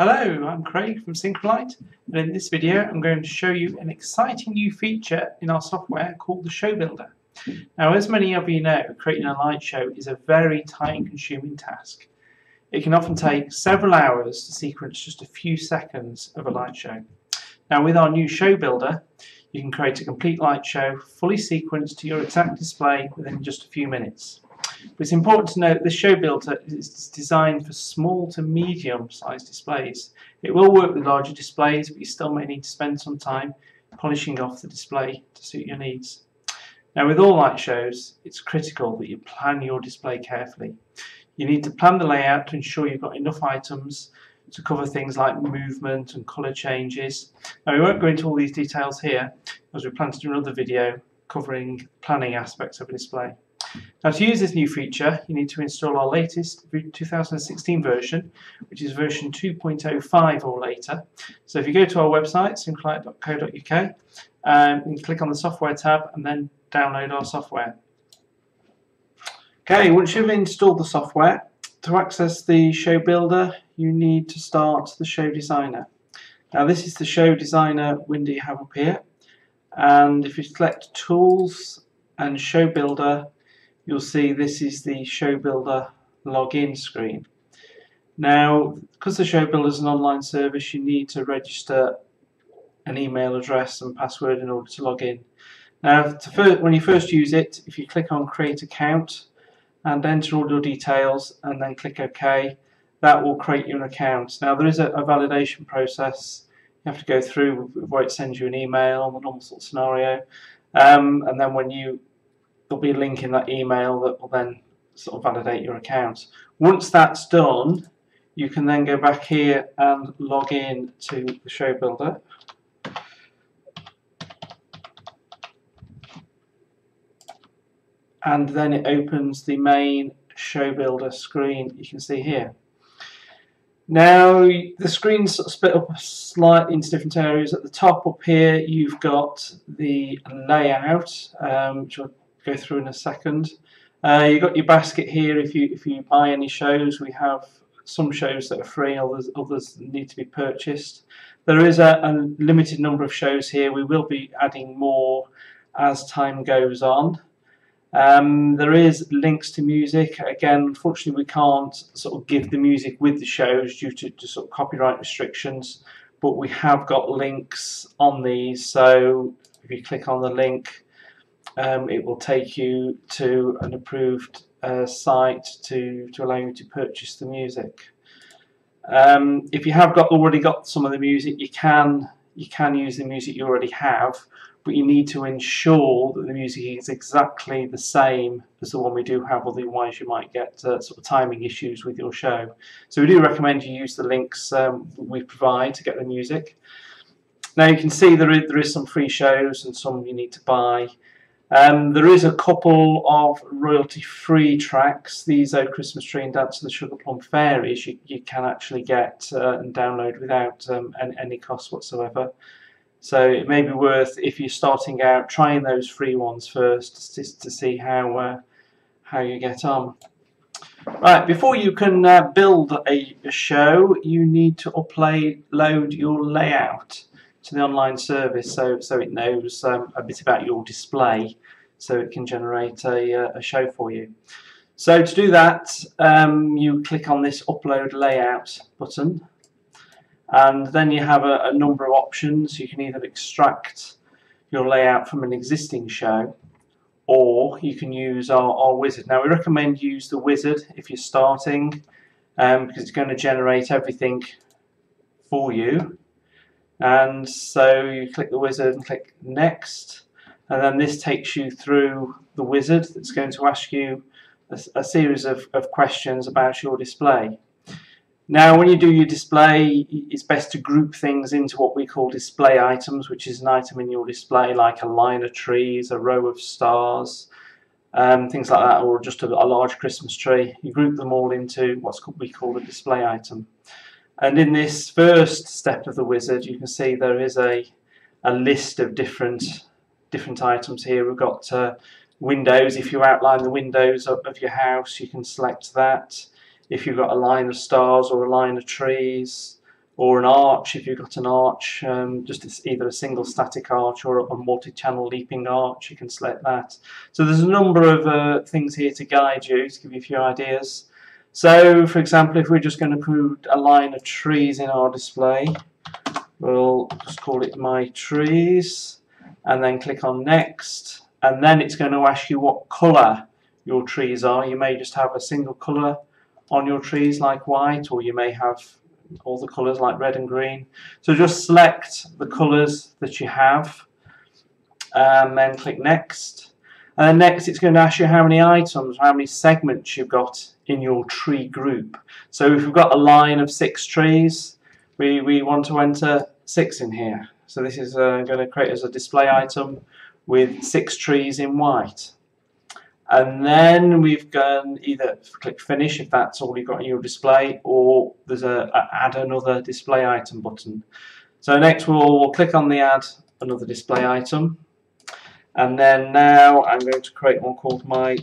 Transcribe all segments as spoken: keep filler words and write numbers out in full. Hello, I'm Craig from Syncrolite, and in this video I'm going to show you an exciting new feature in our software called the Show Builder. Now, as many of you know, creating a light show is a very time-consuming task. It can often take several hours to sequence just a few seconds of a light show. Now, with our new Show Builder, you can create a complete light show, fully sequenced to your exact display within just a few minutes. But it's important to note this Show Builder is designed for small to medium sized displays. It will work with larger displays, but you still may need to spend some time polishing off the display to suit your needs. Now, with all light shows, it's critical that you plan your display carefully. You need to plan the layout to ensure you've got enough items to cover things like movement and colour changes. Now, we won't go into all these details here, as we plan to do another video covering planning aspects of a display. Now, to use this new feature, you need to install our latest two thousand sixteen version, which is version two point oh five or later. So if you go to our website, syncrolite dot co dot U K, um, and click on the software tab and then download our software. Okay, once you've installed the software, to access the Show Builder, you need to start the Show Designer. Now, this is the Show Designer window you have up here, and if you select Tools and Show Builder, you'll see this is the Show Builder login screen. Now, because the Show Builder is an online service, you need to register an email address and password in order to log in. Now, to first, when you first use it, if you click on Create Account and enter all your details and then click OK, that will create you an account. Now, there is a, a validation process you have to go through where it sends you an email on the normal sort of scenario, um, and then when you there'll be a link in that email that will then sort of validate your account. Once that's done, you can then go back here and log in to the Show Builder. And then it opens the main Show Builder screen you can see here. Now, the screen's sort of split up slightly into different areas. At the top up here, you've got the layout, um, which will go through in a second. Uh, you've got your basket here. If you if you buy any shows, we have some shows that are free, others others need to be purchased. There is a, a limited number of shows here. We will be adding more as time goes on. Um, there is links to music. Again, unfortunately, we can't sort of give the music with the shows due to, to sort of copyright restrictions, but we have got links on these. So if you click on the link, Um, it will take you to an approved uh, site to, to allow you to purchase the music. Um, if you have got already got some of the music, you can you can use the music you already have, but you need to ensure that the music is exactly the same as the one we do have, otherwise you might get uh, sort of timing issues with your show. So we do recommend you use the links um, we provide to get the music. Now, you can see there is, there is some free shows and some you need to buy. Um, there is a couple of royalty-free tracks. These are Christmas Tree and Dance of the Sugar Plum Fairies. You, you can actually get uh, and download without um, any cost whatsoever. So it may be worth, if you're starting out, trying those free ones first just to see how uh, how you get on. Right, before you can uh, build a, a show, you need to upload your layout to the online service, so so it knows um, a bit about your display, so it can generate a, a show for you. So to do that, um, you click on this Upload Layout button, and then you have a, a number of options. You can either extract your layout from an existing show, or you can use our, our wizard. Now, we recommend use the wizard if you're starting, um, because it's going to generate everything for you. And so you click the wizard and click Next, and then this takes you through the wizard that's going to ask you a, a series of, of questions about your display. Now, when you do your display, it's best to group things into what we call display items, which is an item in your display like a line of trees, a row of stars, um, things like that, or just a, a large Christmas tree. You group them all into what we call a display item. And in this first step of the wizard, you can see there is a, a list of different different items here. We've got uh, windows. If you outline the windows of, of your house, you can select that. If you've got a line of stars or a line of trees or an arch if you've got an arch, um, just either a single static arch or a multi-channel leaping arch, you can select that. So there's a number of uh, things here to guide you, to give you a few ideas. So for example, if we're just going to put a line of trees in our display, we'll just call it My Trees and then click on Next, and then it's going to ask you what colour your trees are. You may just have a single colour on your trees like white, or you may have all the colours like red and green. So just select the colours that you have and then click Next, and then next it's going to ask you how many items, how many segments you've got in your tree group. So if we've got a line of six trees, we, we want to enter six in here. So this is uh, going to create as a display item with six trees in white. And then we've gone either click Finish if that's all you've got in your display, or there's a, a Add Another Display Item button. So next we'll, we'll click on the Add Another Display Item, and then now I'm going to create one called My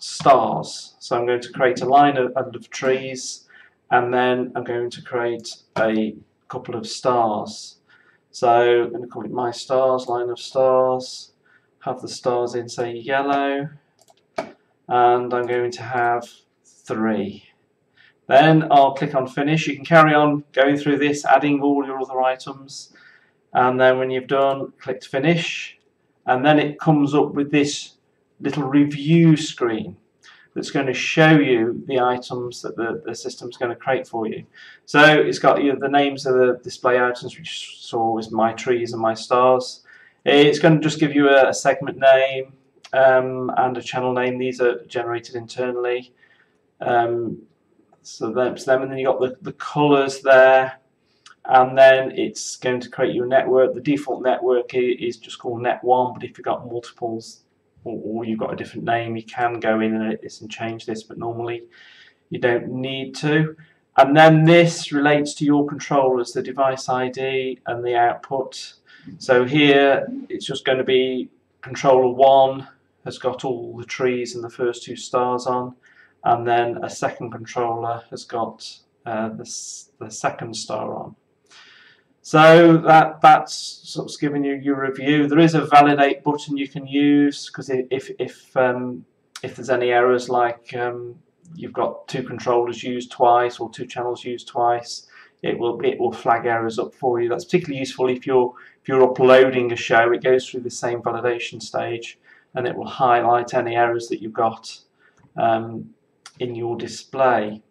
Stars. So I'm going to create a line of, of trees, and then I'm going to create a couple of stars. So I'm going to call it My Stars, Line of Stars, have the stars in, say, yellow. And I'm going to have three. Then I'll click on Finish. You can carry on going through this, adding all your other items, and then when you've done, click Finish, and then it comes up with this little review screen that's going to show you the items that the, the system's going to create for you. So it's got you know, the names of the display items, which you saw was My Trees and My Stars. It's going to just give you a, a segment name, Um, and a channel name. These are generated internally, um, so that's them, and then you've got the, the colours there, and then it's going to create your network. The default network is just called net one, but if you've got multiples or, or you've got a different name, you can go in and, and change this, but normally you don't need to. And then this relates to your controllers, the device I D and the output. So here it's just going to be controller one has got all the trees and the first two stars on, and then a second controller has got uh, this, the second star on. So that, that's sort of giving you your review. There is a validate button you can use, because if, if, um, if there's any errors, like um, you've got two controllers used twice or two channels used twice, it will, it will flag errors up for you. That's particularly useful if you're, if you're uploading a show. It goes through the same validation stage and it will highlight any errors that you've got um, in your display.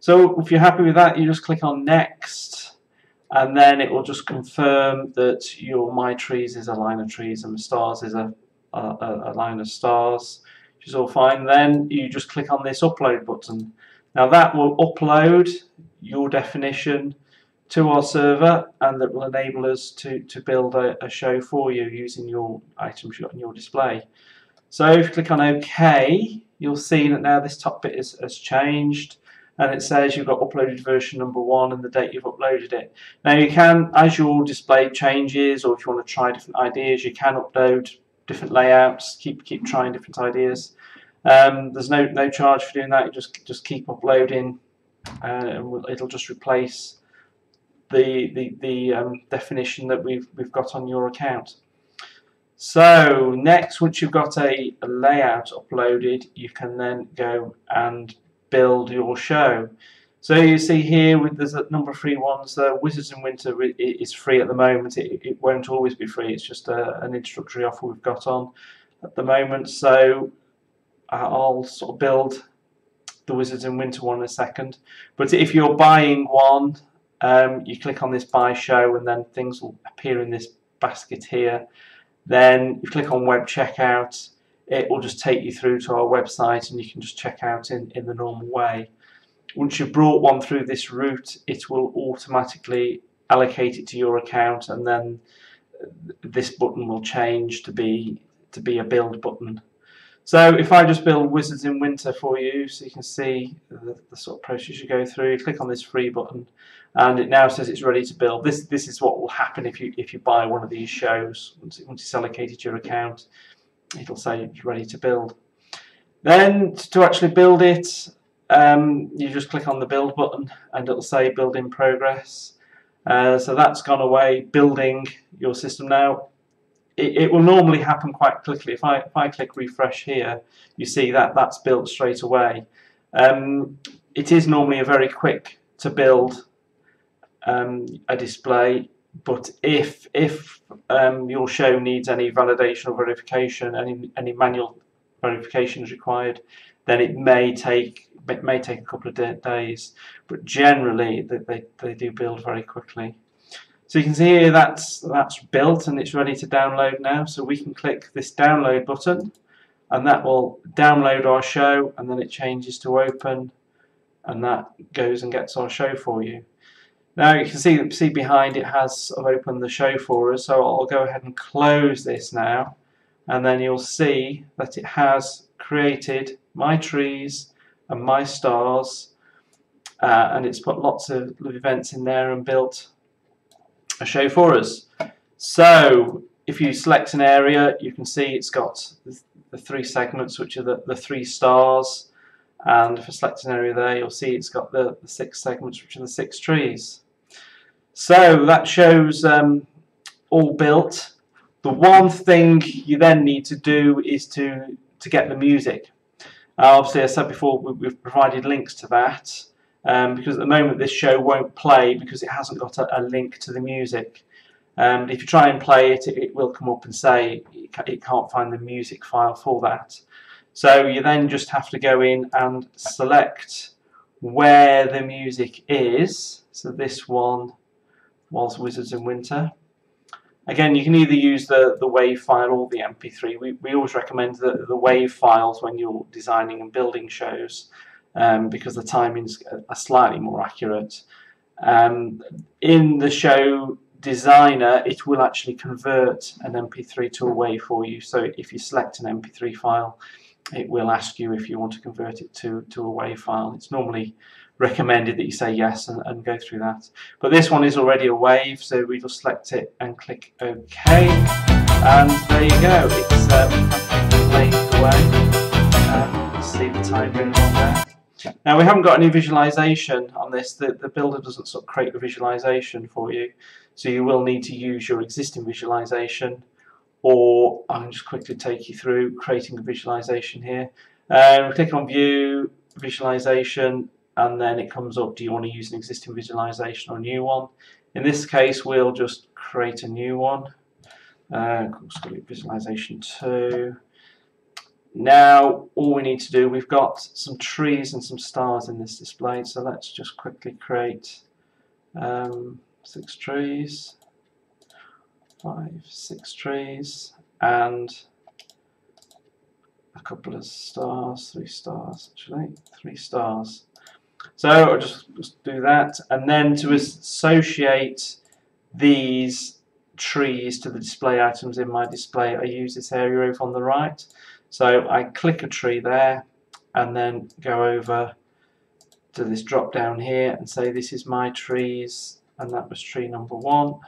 So if you're happy with that, you just click on Next, and then it will just confirm that your My Trees is a line of trees and the Stars is a, a, a line of stars, which is all fine. Then you just click on this Upload button. Now that will upload your definition to our server, and that will enable us to, to build a, a show for you using your items you've got in your display. So if you click on OK, you'll see that now this top bit is, has changed, and it says you've got uploaded version number one and the date you've uploaded it. Now you can, as your display changes, or if you want to try different ideas, you can upload different layouts, keep, keep trying different ideas. Um, there's no, no charge for doing that, you just, just keep uploading. Uh, it'll just replace the the, the um, definition that we've we've got on your account. So next, once you've got a, a layout uploaded, you can then go and build your show. So you see here, with there's a number of free ones. Uh, Wizards in Winter is free at the moment. It, it won't always be free. It's just a, an introductory offer we've got on at the moment. So I'll sort of build the Wizards in Winter one in a second, but if you're buying one, um, you click on this Buy Show, and then things will appear in this basket here. Then you click on Web Checkout, it will just take you through to our website, and you can just check out in, in the normal way. Once you've brought one through this route, it will automatically allocate it to your account, and then this button will change to be to be a build button. So if I just build Wizards in Winter for you, so you can see the, the sort of process you go through, click on this free button, and it now says it's ready to build. This this is what will happen if you if you buy one of these shows. Once, it, once it's allocated your account, it'll say it's ready to build. Then to actually build it, um, you just click on the build button, and it'll say build in progress. Uh, so that's gone away, building your system now. It, it will normally happen quite quickly. If I, if I click refresh here, you see that that's built straight away. Um, it is normally a very quick to build um, a display, but if if um, your show needs any validation or verification, any any manual verification is required, then it may take it may take a couple of days. But generally, they they do build very quickly. So you can see here that's that's built and it's ready to download now. So we can click this download button, and that will download our show, and then it changes to open, and that goes and gets our show for you. Now you can see see behind it has sort of opened the show for us. So I'll go ahead and close this now, and then you'll see that it has created my trees and my stars, uh, and it's put lots of events in there and built a show for us. So if you select an area, you can see it's got the three segments, which are the, the three stars, and if I select an area there, you'll see it's got the, the six segments, which are the six trees. So that shows um, all built. The one thing you then need to do is to to get the music. Uh, obviously, as I said before, we've provided links to that. Um, because at the moment this show won't play because it hasn't got a, a link to the music. Um, if you try and play it, it, it will come up and say it, ca it can't find the music file for that. So you then just have to go in and select where the music is. So this one was Wizards in Winter. Again, you can either use the, the WAV file or the M P three. We, we always recommend the, the WAV files when you're designing and building shows. Um, because the timings are slightly more accurate. Um, in the Show Designer, it will actually convert an M P three to a WAV for you. So if you select an M P three file, it will ask you if you want to convert it to, to a WAV file. It's normally recommended that you say yes and, and go through that. But this one is already a WAV, so we just select it and click OK. And there you go. It's um, playing away. Um, see the time going on there. Now we haven't got any visualization on this. The, the builder doesn't sort of create a visualization for you, so you will need to use your existing visualization, or I'll just quickly take you through creating a visualization here. Um, click on View, Visualization, and then it comes up, do you want to use an existing visualization or a new one? In this case, we'll just create a new one. Uh, visualization two. Now all we need to do, we've got some trees and some stars in this display, so let's just quickly create um, six trees, five, six trees, and a couple of stars, three stars actually, three stars. So I'll just, just do that, and then to associate these trees to the display items in my display, I use this area over on the right. So I click a tree there and then go over to this drop down here and say this is my trees, and that was tree number one.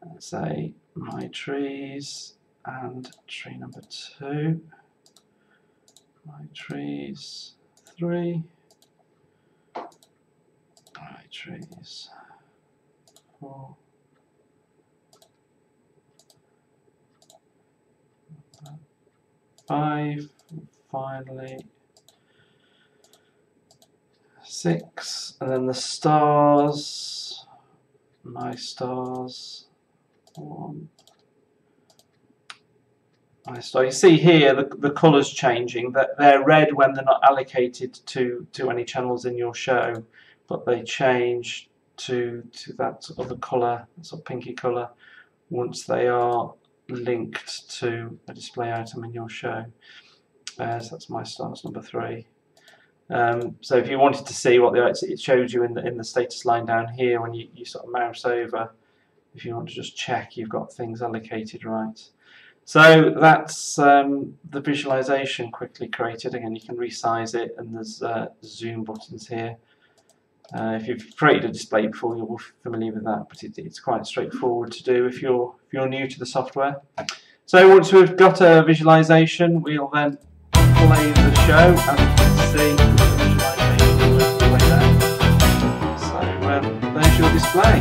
And say my trees and tree number two, my trees three, my trees four. Five, finally six, and then the stars, my stars, one, my star. You see here the, the colours changing, that they're red when they're not allocated to, to any channels in your show, but they change to, to that sort of colour, sort of pinky colour, once they are linked to a display item in your show. Uh, so that's my stars number three. Um, so if you wanted to see what the it shows you in the in the status line down here when you, you sort of mouse over, if you want to just check you've got things allocated right. So that's um, the visualization quickly created. Again, you can resize it, and there's uh, zoom buttons here. Uh, if you've created a display before, you'll be familiar with that, but it, it's quite straightforward to do if you're if you're new to the software. So once we've got a visualization, we'll then play the show, and you can see the visualization all the way there. So um, there's your display. display.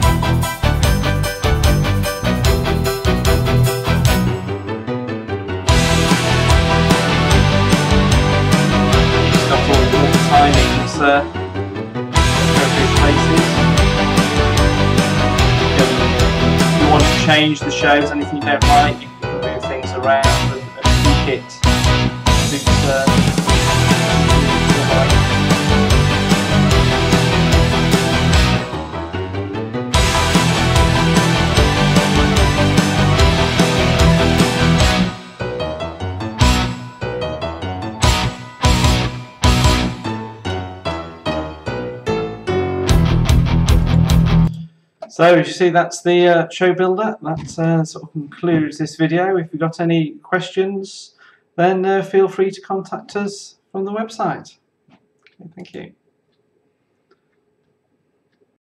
Timings, uh, appropriate places. If you want to change the shows, anything you don't like, you can move things around and, and tweak it. Suits, uh, So as you see, that's the uh, show builder. That uh, sort of concludes this video. If you've got any questions, then uh, feel free to contact us from the website. Okay, thank you.